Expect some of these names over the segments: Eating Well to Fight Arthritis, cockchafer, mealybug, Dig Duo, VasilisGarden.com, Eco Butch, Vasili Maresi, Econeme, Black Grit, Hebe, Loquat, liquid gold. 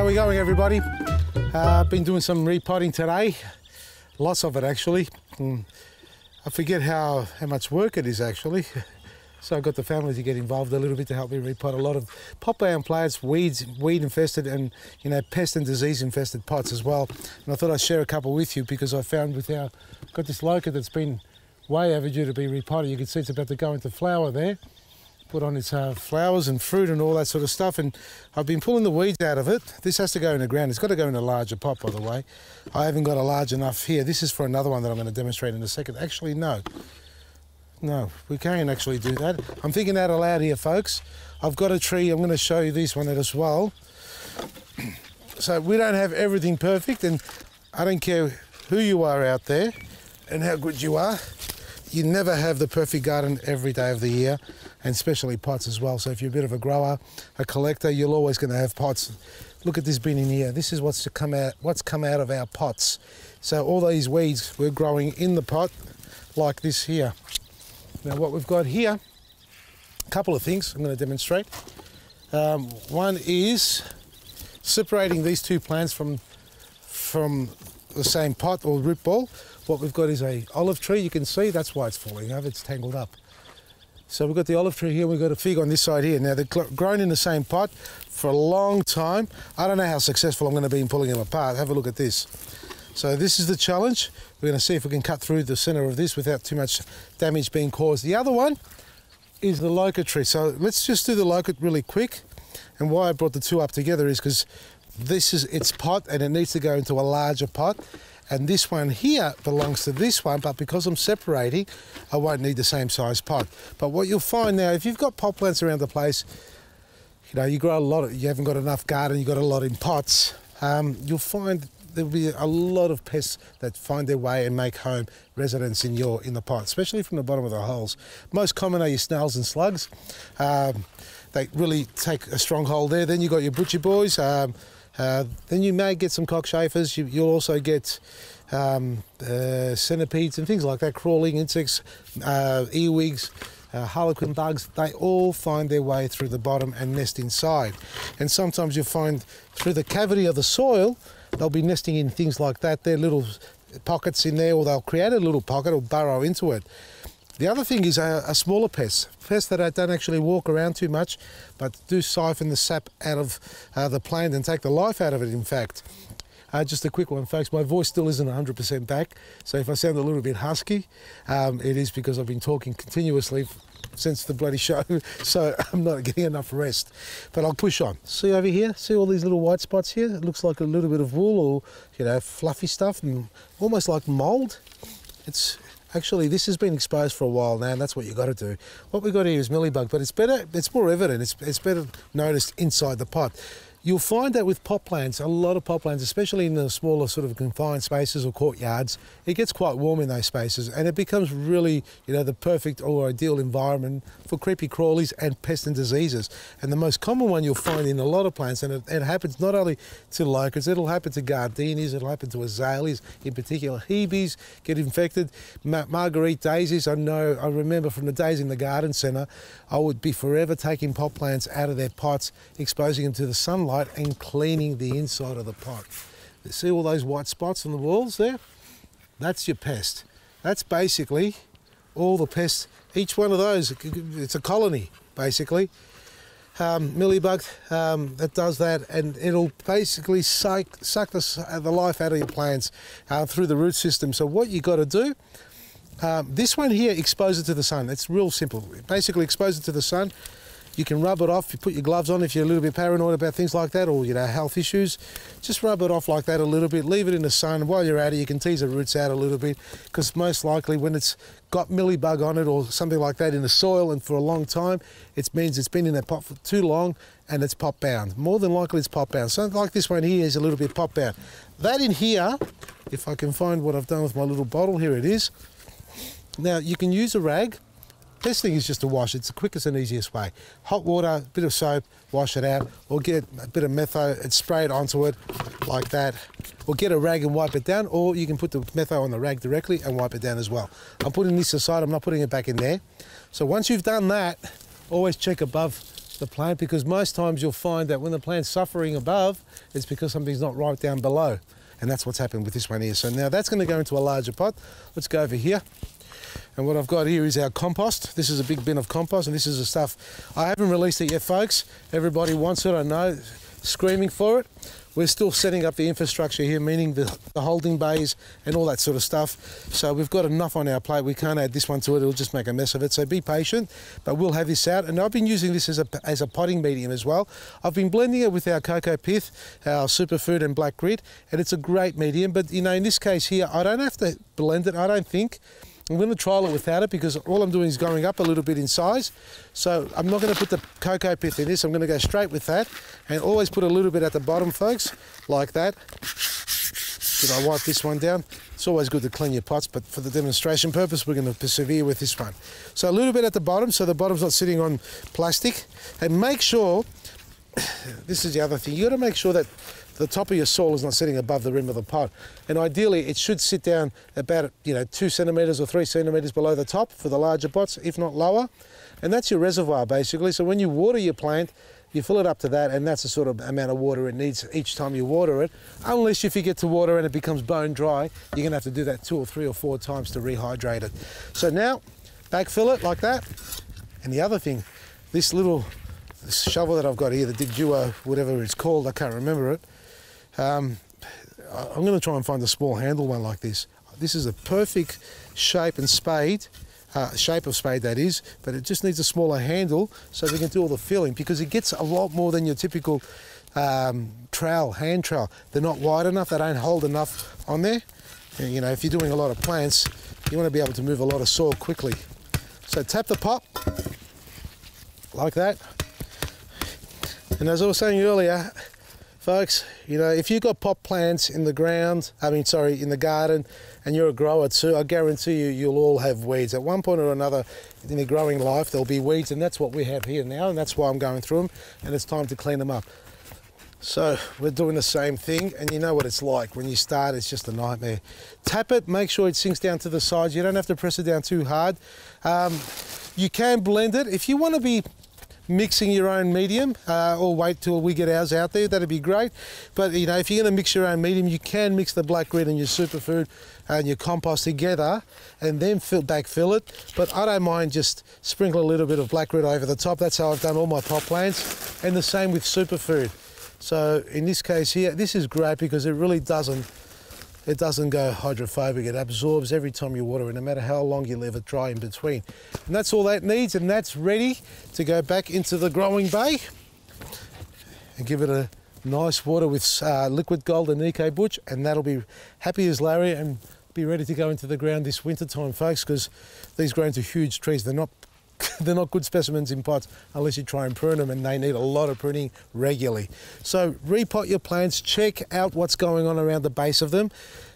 How are we going, everybody? Been doing some repotting today, lots of it actually. I forget how much work it is actually. So I got the family to get involved a little bit to help me repot a lot of pot-bound plants, weed infested and, you know, pest and disease infested pots as well. And I thought I'd share a couple with you because I found with our, got this loquat that's been way overdue to be repotted. You can see it's about to go into flower there, put on its flowers and fruit and all that sort of stuff. And I've been pulling the weeds out of it. This has to go in the ground. It's got to go in a larger pot, by the way. I haven't got a large enough here. This is for another one that I'm going to demonstrate in a second. Actually, no. No, we can't actually do that. I'm thinking out aloud here, folks. I've got a tree. I'm going to show you this one as well. So we don't have everything perfect, and I don't care who you are out there and how good you are. You never have the perfect garden every day of the year, and especially pots as well. So if you're a bit of a grower, a collector, you're always going to have pots. Look at this bin in here. This is what's to come out. What's come out of our pots. So all these weeds we're growing in the pot, like this here. Now what we've got here, a couple of things I'm going to demonstrate. One is separating these two plants from the same pot or root ball. What we've got is an olive tree. You can see that's why it's falling over. It's tangled up. So we've got the olive tree here. We've got a fig on this side here. Now they've grown in the same pot for a long time. I don't know how successful I'm going to be in pulling them apart. Have a look at this. So this is the challenge. We're going to see if we can cut through the center of this without too much damage being caused. The other one is the loquat tree. So let's just do the loquat really quick. And why I brought the two up together is because this is its pot and it needs to go into a larger pot. And this one here belongs to this one, but because I'm separating, I won't need the same size pot. But what you'll find now, if you've got pot plants around the place, you know, you grow a lot, you haven't got enough garden, you've got a lot in pots, you'll find there'll be a lot of pests that find their way and make home residence in the pot, especially from the bottom of the holes. Most common are your snails and slugs. They really take a strong hold there. Then you've got your butcher boys. Then you may get some cockchafers. You'll also get centipedes and things like that, crawling insects, earwigs, harlequin bugs. They all find their way through the bottom and nest inside. And sometimes you'll find through the cavity of the soil, they'll be nesting in things like that. They're little pockets in there, or they'll create a little pocket or burrow into it. The other thing is a smaller pest, pests that don't actually walk around too much, but do siphon the sap out of the plant and take the life out of it, in fact. Just a quick one, folks. My voice still isn't 100% back, so if I sound a little bit husky, it is because I've been talking continuously since the bloody show, so I'm not getting enough rest. But I'll push on. See over here? See all these little white spots here? It looks like a little bit of wool or, you know, fluffy stuff, and almost like mould. It's actually, this has been exposed for a while now, and that's what you got to do. What we've got here is mealybug, but it's better, it's more evident, it's better noticed inside the pot. You'll find that with pot plants, a lot of pot plants, especially in the smaller sort of confined spaces or courtyards, it gets quite warm in those spaces and it becomes really, you know, the perfect or ideal environment for creepy crawlies and pests and diseases. And the most common one you'll find in a lot of plants, and it happens not only to locusts, it'll happen to gardenias, it'll happen to azaleas in particular. Hebes get infected, marguerite daisies. I know, I remember from the days in the garden centre, I would be forever taking pot plants out of their pots, exposing them to the sunlight and cleaning the inside of the pot. You see all those white spots on the walls there? That's your pest. That's basically all the pests. Each one of those, it's a colony, basically. Mealybug that does that, and it'll basically suck the life out of your plants through the root system. So what you got to do, this one here, expose it to the sun. It's real simple. Basically expose it to the sun. You can rub it off, you put your gloves on if you're a little bit paranoid about things like that or, you know, health issues. Just rub it off like that a little bit, leave it in the sun. While you're at it, you can tease the roots out a little bit because most likely when it's got mealybug on it or something like that in the soil and for a long time, it means it's been in that pot for too long and it's pot bound. More than likely it's pot bound. Something like this one here is a little bit pot bound. That in here, if I can find what I've done with my little bottle, here it is. Now you can use a rag. Best thing is just to wash. It's the quickest and easiest way. Hot water, a bit of soap, wash it out, or get a bit of metho and spray it onto it like that. Or get a rag and wipe it down, or you can put the metho on the rag directly and wipe it down as well. I'm putting this aside, I'm not putting it back in there. So once you've done that, always check above the plant, because most times you'll find that when the plant's suffering above, it's because something's not right down below. And that's what's happened with this one here. So now that's going to go into a larger pot. Let's go over here. And what I've got here is our compost. This is a big bin of compost, and this is the stuff. I haven't released it yet, folks. Everybody wants it, I know, screaming for it. We're still setting up the infrastructure here, meaning the holding bays and all that sort of stuff. So we've got enough on our plate. We can't add this one to it. It'll just make a mess of it. So be patient, but we'll have this out. And I've been using this as a potting medium as well. I've been blending it with our cocoa pith, our superfood and black grit, and it's a great medium. But, you know, in this case here, I don't have to blend it, I don't think. I'm going to trial it without it because all I'm doing is going up a little bit in size. So I'm not going to put the cocoa pith in this. I'm going to go straight with that and always put a little bit at the bottom, folks, like that. Should I wipe this one down? It's always good to clean your pots, but for the demonstration purpose, we're going to persevere with this one. So a little bit at the bottom so the bottom's not sitting on plastic. And make sure, this is the other thing, you got to make sure that the top of your soil is not sitting above the rim of the pot. And ideally, it should sit down about, you know, 2 centimetres or 3 centimetres below the top for the larger pots, if not lower. And that's your reservoir, basically. So when you water your plant, you fill it up to that, and that's the sort of amount of water it needs each time you water it. Unless you forget to water and it becomes bone dry, you're gonna have to do that 2 or 3 or 4 times to rehydrate it. So now, backfill it like that. And the other thing, this little shovel that I've got here, the Dig Duo, whatever it's called, I can't remember it. I'm going to try and find a small handle one like this. This is a perfect shape and spade, shape of spade that is, but it just needs a smaller handle so we can do all the filling because it gets a lot more than your typical trowel, hand trowel. They're not wide enough, they don't hold enough on there. And, you know, if you're doing a lot of plants, you want to be able to move a lot of soil quickly. So tap the pot like that. And as I was saying earlier, folks, you know, if you've got pot plants in the ground, in the garden, and you're a grower too, I guarantee you, you'll all have weeds. At one point or another in your growing life, there'll be weeds, and that's what we have here now, and that's why I'm going through them, and it's time to clean them up. So we're doing the same thing, and you know what it's like. When you start, it's just a nightmare. Tap it, make sure it sinks down to the sides. You don't have to press it down too hard. You can blend it. If you want to be mixing your own medium, or wait till we get ours out there, that'd be great. But you know, if you're gonna mix your own medium, you can mix the black grit and your superfood and your compost together and then backfill it. But I don't mind just sprinkling a little bit of black grit over the top. That's how I've done all my pot plants, and the same with superfood. So in this case here, this is great because it really doesn't go hydrophobic. It absorbs every time you water it, no matter how long you leave it dry in between. And that's all that needs, and that's ready to go back into the growing bay and give it a nice water with liquid gold and Eco Butch, and that'll be happy as Larry and be ready to go into the ground this winter time, folks, because these grow into huge trees. They're not good specimens in pots unless you try and prune them, and they need a lot of pruning regularly. So repot your plants, check out what's going on around the base of them.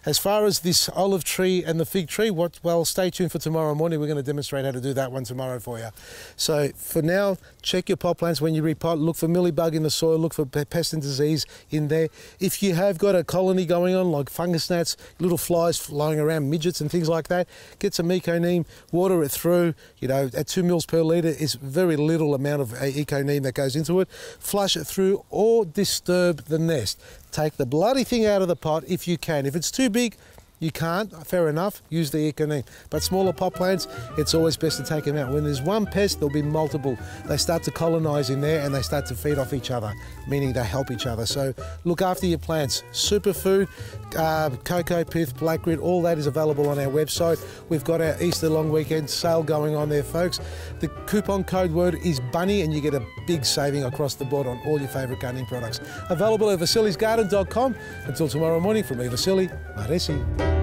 As far as this olive tree and the fig tree, well, stay tuned for tomorrow morning. We're going to demonstrate how to do that one tomorrow for you. So for now, check your pot plants when you repot. Look for mealybug in the soil. Look for pest and disease in there. If you have got a colony going on, like fungus gnats, little flies flying around, midgets and things like that, get some Econeme, water it through. You know, at 2 mils per litre is very little amount of Econeme that goes into it. Flush it through or disturb the nest. Take the bloody thing out of the pot if you can. If it's too big, you can't, fair enough, use the Econeme. But smaller pot plants, it's always best to take them out. When there's one pest, there'll be multiple. They start to colonise in there and they start to feed off each other, meaning they help each other. So look after your plants. Superfood, cocoa pith, black grit, all that is available on our website. We've got our Easter long weekend sale going on there, folks. The coupon code word is BUNNY and you get a big saving across the board on all your favourite gardening products. Available at VasilisGarden.com. Until tomorrow morning, from me, Vasili, Maresi.